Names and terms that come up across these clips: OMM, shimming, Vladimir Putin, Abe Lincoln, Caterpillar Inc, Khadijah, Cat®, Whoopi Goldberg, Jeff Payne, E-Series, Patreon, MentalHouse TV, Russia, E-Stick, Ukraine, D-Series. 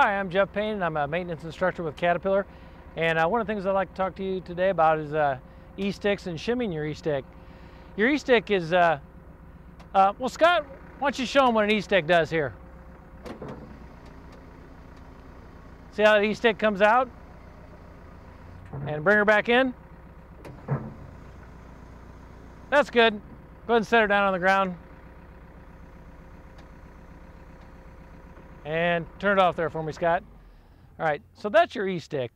Hi, I'm Jeff Payne and I'm a maintenance instructor with Caterpillar, and one of the things I'd like to talk to you today about is E-Sticks and shimming your E-Stick. Your E-Stick is, well, Scott, why don't you show them what an E-Stick does here. See how that E-Stick comes out? And bring her back in. That's good. Go ahead and set her down on the ground. And turn it off there for me, Scott. All right, so that's your E-Stick.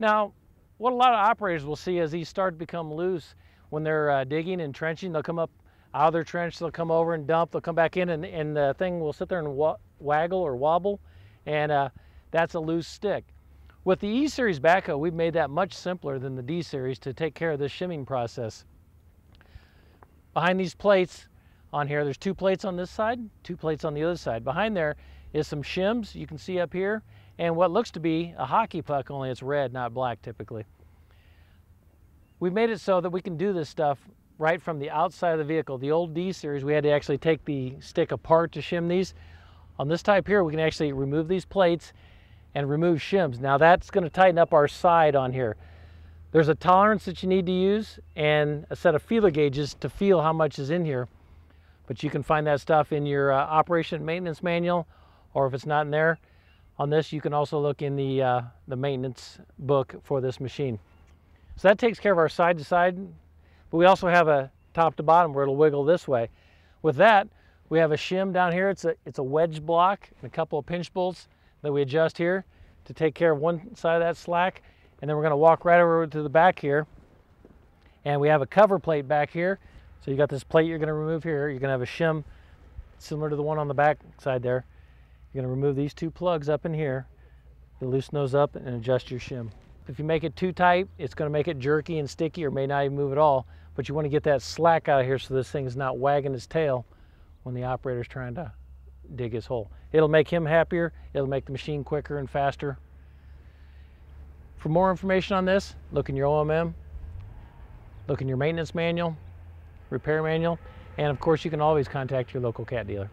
Now, what a lot of operators will see is these start to become loose when they're digging and trenching. They'll come up out of their trench, they'll come over and dump, they'll come back in, and the thing will sit there and waggle or wobble, and that's a loose stick. With the E-Series backhoe, we've made that much simpler than the D-Series to take care of this shimming process. Behind these plates on here, there's two plates on this side, two plates on the other side. Behind there is some shims you can see up here, and what looks to be a hockey puck, only it's red, not black typically. We've made it so that we can do this stuff right from the outside of the vehicle. The old D-Series, we had to actually take the stick apart to shim these. On this type here, we can actually remove these plates and remove shims. Now that's going to tighten up our side on here. There's a tolerance that you need to use and a set of feeler gauges to feel how much is in here. But you can find that stuff in your operation and maintenance manual, or if it's not in there, on this you can also look in the maintenance book for this machine. So that takes care of our side to side, but we also have a top to bottom where it'll wiggle this way. With that, we have a shim down here. It's a wedge block and a couple of pinch bolts that we adjust here to take care of one side of that slack. And then we're going to walk right over to the back here, and we have a cover plate back here. So you got this plate you're going to remove here. You're going to have a shim similar to the one on the back side there. You're going to remove these two plugs up in here. You loosen those up and adjust your shim. If you make it too tight, it's going to make it jerky and sticky, or may not even move at all. But you want to get that slack out of here so this thing's not wagging its tail when the operator's trying to dig his hole. It'll make him happier. It'll make the machine quicker and faster. For more information on this, look in your OMM, look in your maintenance manual, repair manual, and of course you can always contact your local Cat dealer.